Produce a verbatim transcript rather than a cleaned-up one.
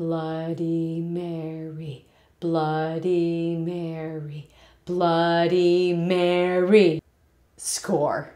Bloody Mary, Bloody Mary, Bloody Mary. Score.